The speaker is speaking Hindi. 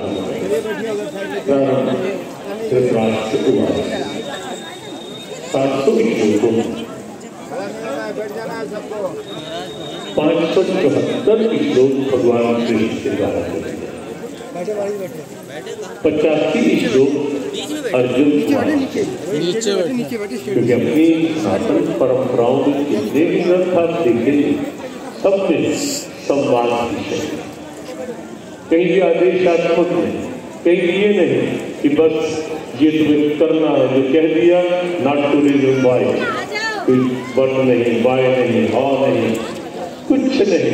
श्लोक भगवान श्री के द्वारा, 85 श्लोक अर्जुन क्योंकि अपनी शासन परंपराओं में देवग्रह था, लेकिन सबने संवाद किया। कहीं भी आदेशात्मक नहीं, कहीं ये नहीं कि बस ये तुम्हें करना है, जो कह दिया नॉट टू रिज्यूम, बाय कोई बट नहीं, बाय नहीं, हाँ नहीं, कुछ नहीं।